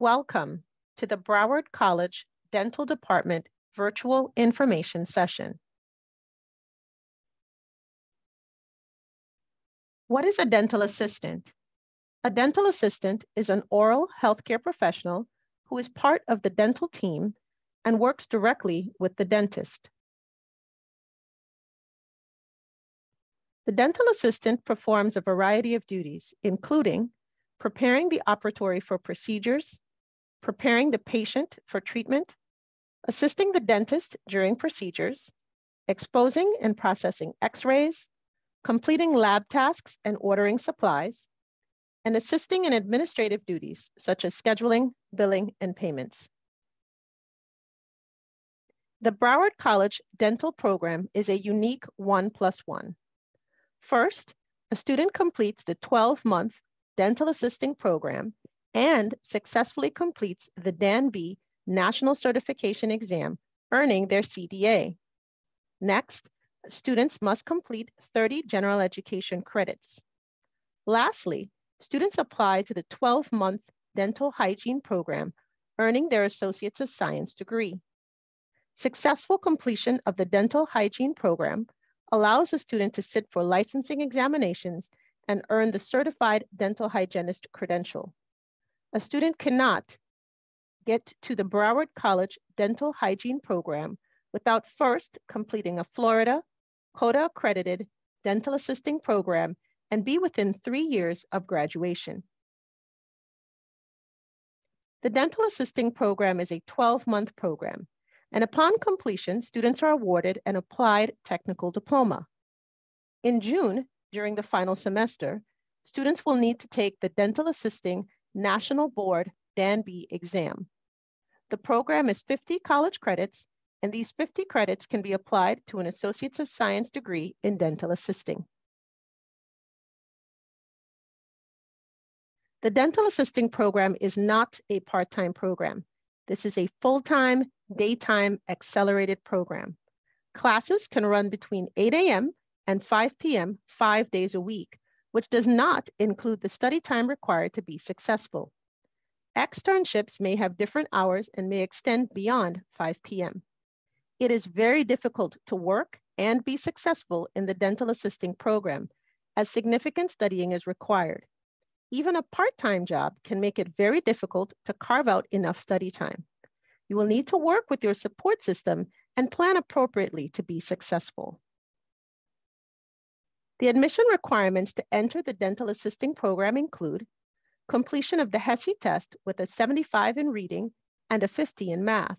Welcome to the Broward College Dental Department Virtual Information Session. What is a dental assistant? A dental assistant is an oral healthcare professional who is part of the dental team and works directly with the dentist. The dental assistant performs a variety of duties, including preparing the operatory for procedures, preparing the patient for treatment, assisting the dentist during procedures, exposing and processing x-rays, completing lab tasks and ordering supplies, and assisting in administrative duties such as scheduling, billing, and payments. The Broward College Dental Program is a unique 1+1. First, a student completes the 12-month dental assisting program and successfully completes the DANB National Certification Exam, earning their CDA. Next, students must complete 30 general education credits. Lastly, students apply to the 12-month dental hygiene program, earning their Associates of Science degree. Successful completion of the dental hygiene program allows a student to sit for licensing examinations and earn the certified dental hygienist credential. A student cannot get to the Broward College Dental Hygiene Program without first completing a Florida CODA-accredited dental assisting program and be within 3 years of graduation. The dental assisting program is a 12-month program, and upon completion, students are awarded an applied technical diploma. In June, during the final semester, students will need to take the dental assisting National Board DANB exam. The program is 50 college credits, and these 50 credits can be applied to an Associates of Science degree in dental assisting. The dental assisting program is not a part-time program. This is a full-time, daytime, accelerated program. Classes can run between 8 a.m. and 5 p.m. 5 days a week, which does not include the study time required to be successful. Externships may have different hours and may extend beyond 5 p.m. It is very difficult to work and be successful in the dental assisting program, as significant studying is required. Even a part-time job can make it very difficult to carve out enough study time. You will need to work with your support system and plan appropriately to be successful. The admission requirements to enter the dental assisting program include completion of the HESI test with a 75 in reading and a 50 in math,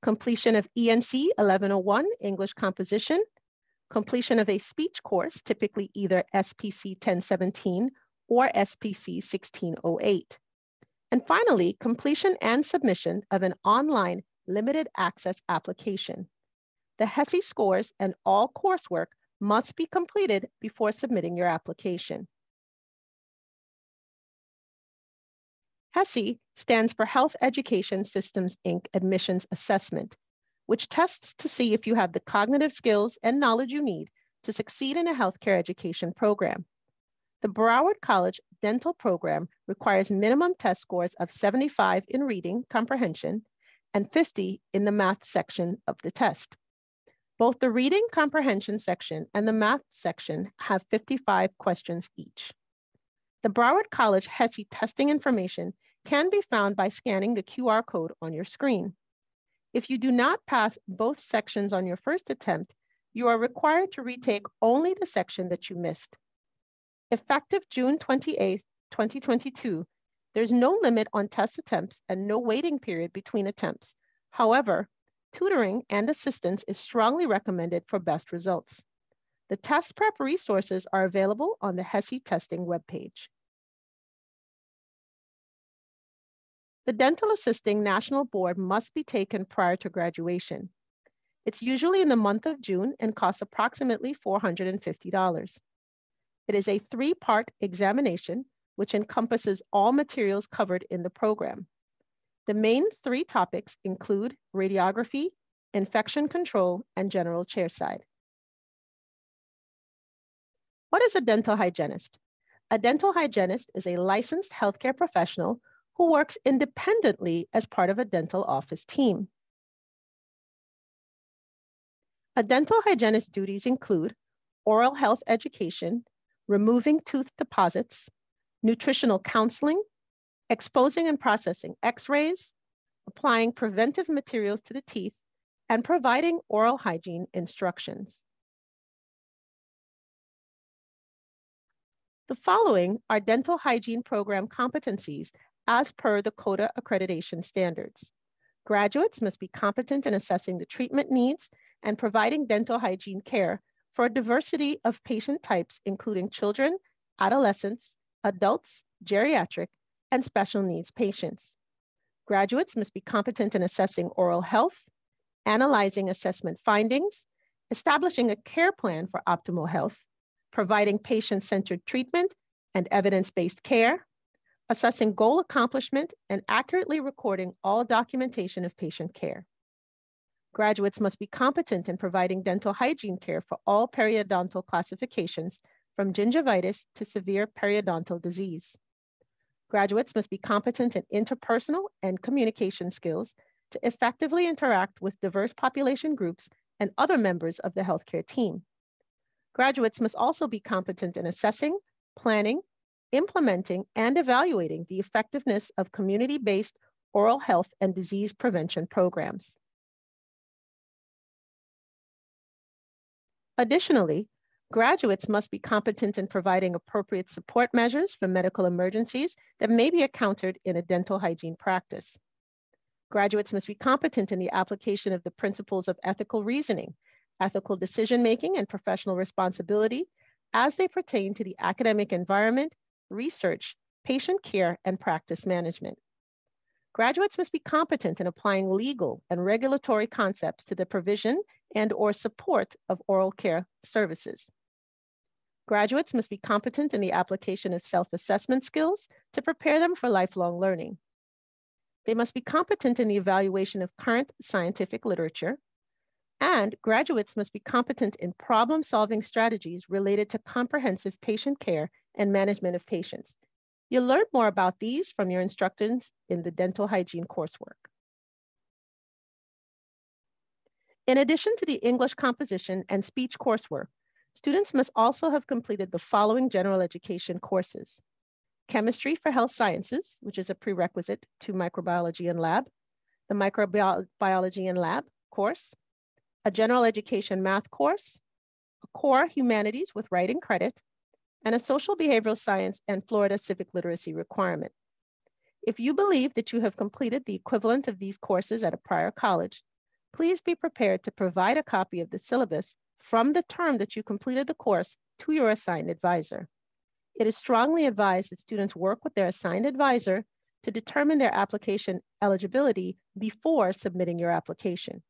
completion of ENC 1101 English composition, completion of a speech course, typically either SPC 1017 or SPC 1608, and finally, completion and submission of an online limited access application. The HESI scores and all coursework must be completed before submitting your application. HESI stands for Health Education Systems, Inc. Admissions Assessment, which tests to see if you have the cognitive skills and knowledge you need to succeed in a healthcare education program. The Broward College Dental Program requires minimum test scores of 75 in reading comprehension and 50 in the math section of the test. Both the reading comprehension section and the math section have 55 questions each. The Broward College HESI testing information can be found by scanning the QR code on your screen. If you do not pass both sections on your first attempt, you are required to retake only the section that you missed. Effective June 28, 2022, there's no limit on test attempts and no waiting period between attempts. However, tutoring and assistance is strongly recommended for best results. The test prep resources are available on the HESI testing webpage. The dental assisting national board must be taken prior to graduation. It's usually in the month of June and costs approximately $450. It is a 3-part examination, which encompasses all materials covered in the program. The main 3 topics include radiography, infection control, and general chairside. What is a dental hygienist? A dental hygienist is a licensed healthcare professional who works independently as part of a dental office team. A dental hygienist's duties include oral health education, removing tooth deposits, nutritional counseling, exposing and processing x-rays, applying preventive materials to the teeth, and providing oral hygiene instructions. The following are dental hygiene program competencies as per the CODA accreditation standards. Graduates must be competent in assessing the treatment needs and providing dental hygiene care for a diversity of patient types, including children, adolescents, adults, geriatric, and special needs patients. Graduates must be competent in assessing oral health, analyzing assessment findings, establishing a care plan for optimal health, providing patient-centered treatment and evidence-based care, assessing goal accomplishment, and accurately recording all documentation of patient care. Graduates must be competent in providing dental hygiene care for all periodontal classifications, from gingivitis to severe periodontal disease. Graduates must be competent in interpersonal and communication skills to effectively interact with diverse population groups and other members of the healthcare team. Graduates must also be competent in assessing, planning, implementing, and evaluating the effectiveness of community-based oral health and disease prevention programs. Additionally, graduates must be competent in providing appropriate support measures for medical emergencies that may be encountered in a dental hygiene practice. Graduates must be competent in the application of the principles of ethical reasoning, ethical decision-making, and professional responsibility as they pertain to the academic environment, research, patient care, and practice management. Graduates must be competent in applying legal and regulatory concepts to the provision and/or support of oral care services. Graduates must be competent in the application of self-assessment skills to prepare them for lifelong learning. They must be competent in the evaluation of current scientific literature, and graduates must be competent in problem-solving strategies related to comprehensive patient care and management of patients. You'll learn more about these from your instructors in the dental hygiene coursework. In addition to the English composition and speech coursework, students must also have completed the following general education courses: Chemistry for Health Sciences, which is a prerequisite to microbiology and lab, the Microbiology and Lab course, a general education math course, a core humanities with writing credit, and a social behavioral science and Florida civic literacy requirement. If you believe that you have completed the equivalent of these courses at a prior college, please be prepared to provide a copy of the syllabus from the term that you completed the course to your assigned advisor. It is strongly advised that students work with their assigned advisor to determine their application eligibility before submitting your application.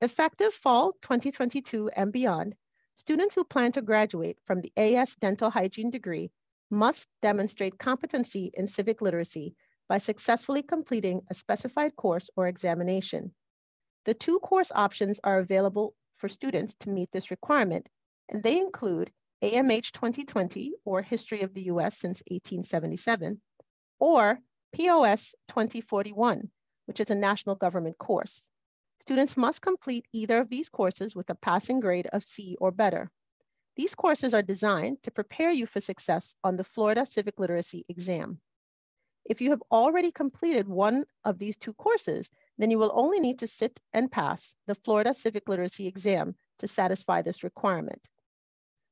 Effective fall 2022 and beyond, students who plan to graduate from the AS Dental Hygiene degree must demonstrate competency in civic literacy by successfully completing a specified course or examination. The two course options are available for students to meet this requirement, and they include AMH 2020, or History of the U.S. since 1877, or POS 2041, which is a national government course. Students must complete either of these courses with a passing grade of C or better. These courses are designed to prepare you for success on the Florida Civic Literacy exam. If you have already completed one of these two courses, then you will only need to sit and pass the Florida Civic Literacy exam to satisfy this requirement.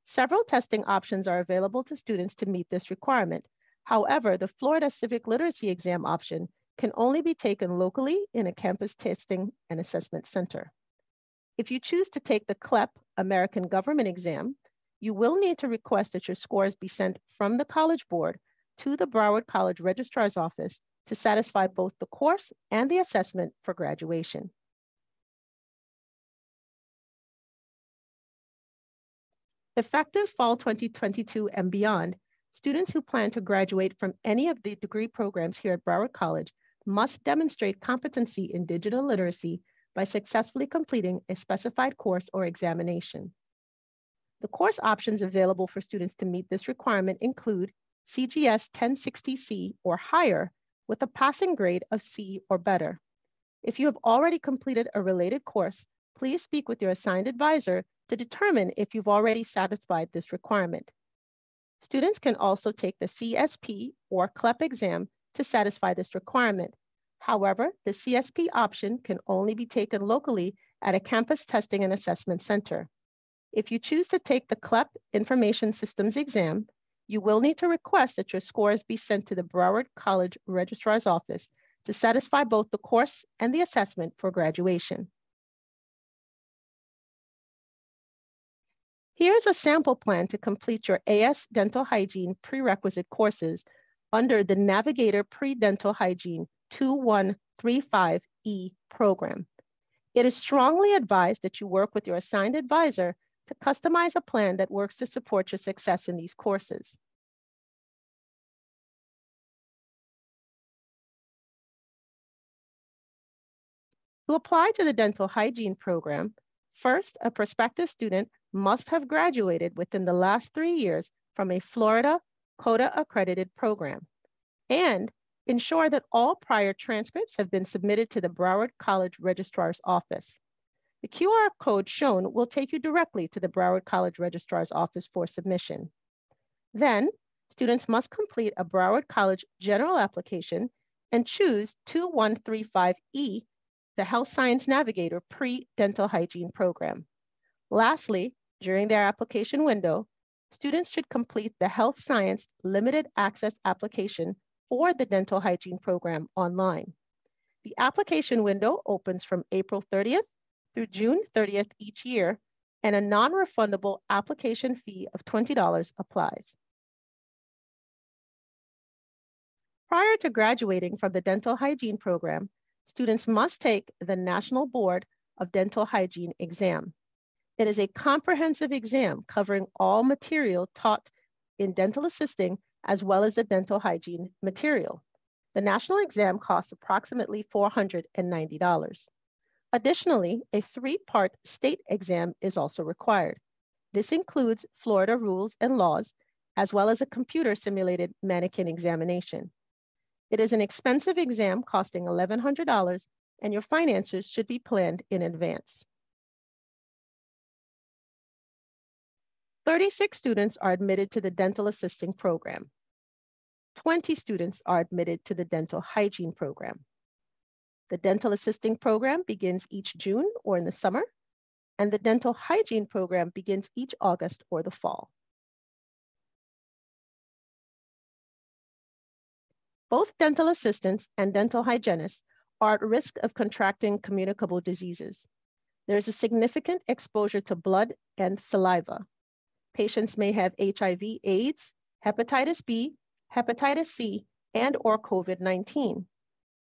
Several testing options are available to students to meet this requirement. However, the Florida Civic Literacy exam option can only be taken locally in a campus testing and assessment center. If you choose to take the CLEP American Government exam, you will need to request that your scores be sent from the College Board to the Broward College Registrar's Office to satisfy both the course and the assessment for graduation. Effective fall 2022 and beyond, students who plan to graduate from any of the degree programs here at Broward College must demonstrate competency in digital literacy by successfully completing a specified course or examination. The course options available for students to meet this requirement include CGS 1060C or higher with a passing grade of C or better. If you have already completed a related course, please speak with your assigned advisor to determine if you've already satisfied this requirement. Students can also take the CSP or CLEP exam to satisfy this requirement. However, the CSP option can only be taken locally at a campus testing and assessment center. If you choose to take the CLEP Information Systems exam, you will need to request that your scores be sent to the Broward College Registrar's Office to satisfy both the course and the assessment for graduation. Here's a sample plan to complete your AS Dental Hygiene prerequisite courses under the Navigator Pre-Dental Hygiene 2135E program. It is strongly advised that you work with your assigned advisor to customize a plan that works to support your success in these courses. To apply to the dental hygiene program, first, a prospective student must have graduated within the last 3 years from a Florida CODA-accredited program, and ensure that all prior transcripts have been submitted to the Broward College Registrar's Office. The QR code shown will take you directly to the Broward College Registrar's Office for submission. Then, students must complete a Broward College general application and choose 2135E, the Health Science Navigator Pre-Dental Hygiene Program. Lastly, during their application window, students should complete the Health Science Limited Access application for the dental hygiene program online. The application window opens from April 30th through June 30th each year, and a non-refundable application fee of $20 applies. Prior to graduating from the dental hygiene program, students must take the National Board of Dental Hygiene exam. It is a comprehensive exam covering all material taught in dental assisting as well as the dental hygiene material. The national exam costs approximately $490. Additionally, a three-part state exam is also required. This includes Florida rules and laws, as well as a computer-simulated mannequin examination. It is an expensive exam costing $1,100, and your finances should be planned in advance. 36 students are admitted to the dental assisting program. 20 students are admitted to the dental hygiene program. The dental assisting program begins each June or in the summer, and the dental hygiene program begins each August or the fall. Both dental assistants and dental hygienists are at risk of contracting communicable diseases. There is a significant exposure to blood and saliva. Patients may have HIV, AIDS, hepatitis B, hepatitis C, and/or COVID-19.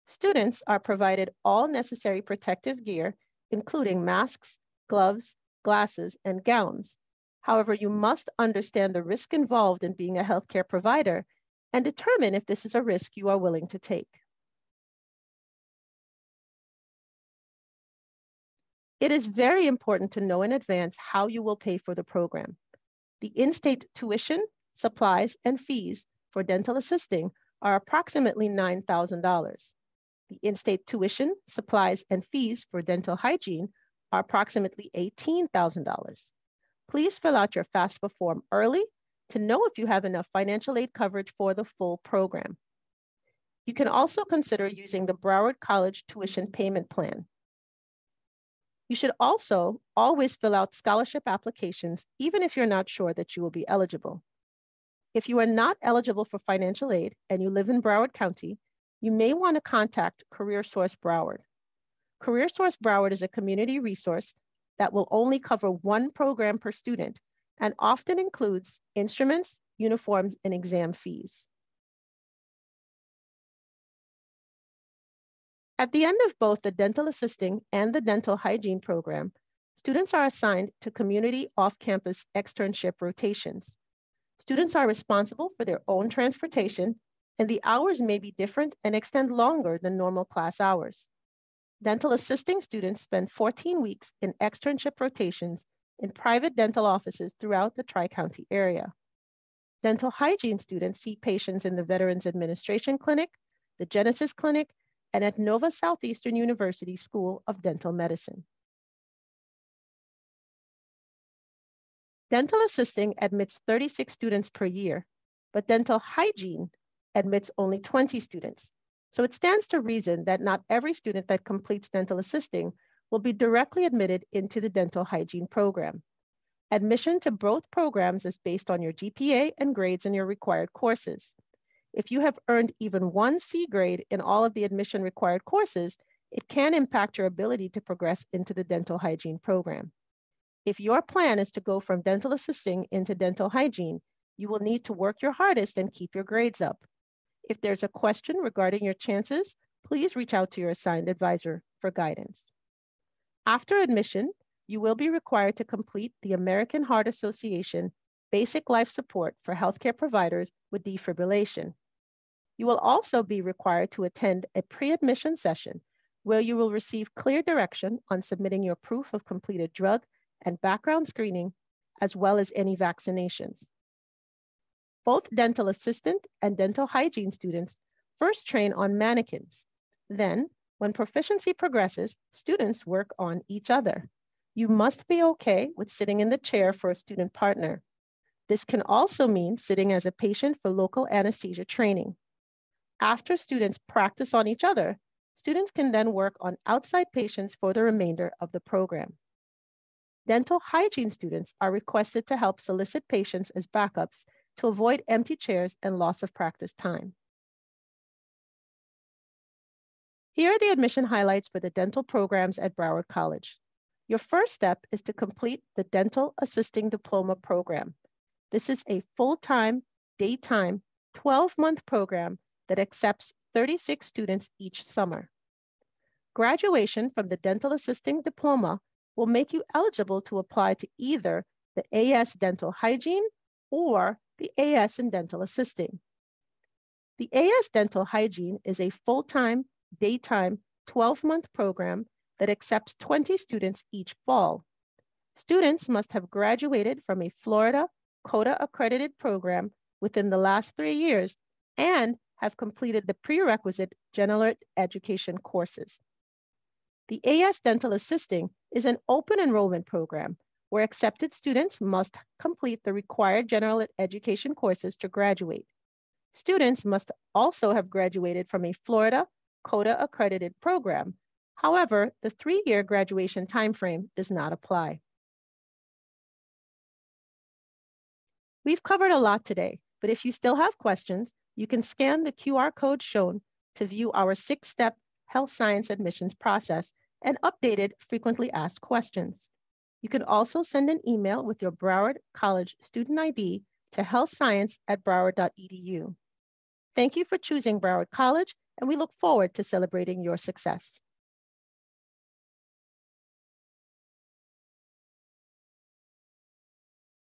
Students are provided all necessary protective gear, including masks, gloves, glasses, and gowns. However, you must understand the risk involved in being a healthcare provider and determine if this is a risk you are willing to take. It is very important to know in advance how you will pay for the program. The in-state tuition, supplies, and fees for dental assisting are approximately $9,000. The in-state tuition, supplies, and fees for dental hygiene are approximately $18,000. Please fill out your FAFSA form early to know if you have enough financial aid coverage for the full program. You can also consider using the Broward College Tuition Payment Plan. You should also always fill out scholarship applications, even if you're not sure that you will be eligible. If you are not eligible for financial aid and you live in Broward County, you may want to contact Career Source Broward. Career Source Broward is a community resource that will only cover one program per student and often includes instruments, uniforms, and exam fees. At the end of both the dental assisting and the dental hygiene program, students are assigned to community off-campus externship rotations. Students are responsible for their own transportation, and the hours may be different and extend longer than normal class hours. Dental assisting students spend 14 weeks in externship rotations in private dental offices throughout the Tri-County area. Dental hygiene students see patients in the Veterans Administration Clinic, the Genesis Clinic, and at Nova Southeastern University School of Dental Medicine. Dental assisting admits 36 students per year, but dental hygiene admits only 20 students. So it stands to reason that not every student that completes dental assisting will be directly admitted into the dental hygiene program. Admission to both programs is based on your GPA and grades in your required courses. If you have earned even one C grade in all of the admission required courses, it can impact your ability to progress into the dental hygiene program. If your plan is to go from dental assisting into dental hygiene, you will need to work your hardest and keep your grades up. If there's a question regarding your chances, please reach out to your assigned advisor for guidance. After admission, you will be required to complete the American Heart Association Basic Life Support for Healthcare Providers with Defibrillation. You will also be required to attend a pre-admission session where you will receive clear direction on submitting your proof of completed drug and background screening, as well as any vaccinations. Both dental assistant and dental hygiene students first train on mannequins. Then, when proficiency progresses, students work on each other. You must be okay with sitting in the chair for a student partner. This can also mean sitting as a patient for local anesthesia training. After students practice on each other, students can then work on outside patients for the remainder of the program. Dental hygiene students are requested to help solicit patients as backups to avoid empty chairs and loss of practice time. Here are the admission highlights for the dental programs at Broward College. Your first step is to complete the Dental Assisting Diploma Program. This is a full-time, daytime, 12-month program that accepts 36 students each summer. Graduation from the Dental Assisting Diploma will make you eligible to apply to either the AS Dental Hygiene or the AS in Dental Assisting. The AS Dental Hygiene is a full-time, daytime 12-month program that accepts 20 students each fall. Students must have graduated from a Florida COTA-accredited program within the last 3 years and have completed the prerequisite general education courses. The AS Dental Assisting is an open enrollment program where accepted students must complete the required general education courses to graduate. Students must also have graduated from a Florida COTA-accredited program. However, the 3-year graduation timeframe does not apply. We've covered a lot today, but if you still have questions, you can scan the QR code shown to view our 6-step health science admissions process and updated frequently asked questions. You can also send an email with your Broward College student ID to healthscience@broward.edu. Thank you for choosing Broward College, and we look forward to celebrating your success.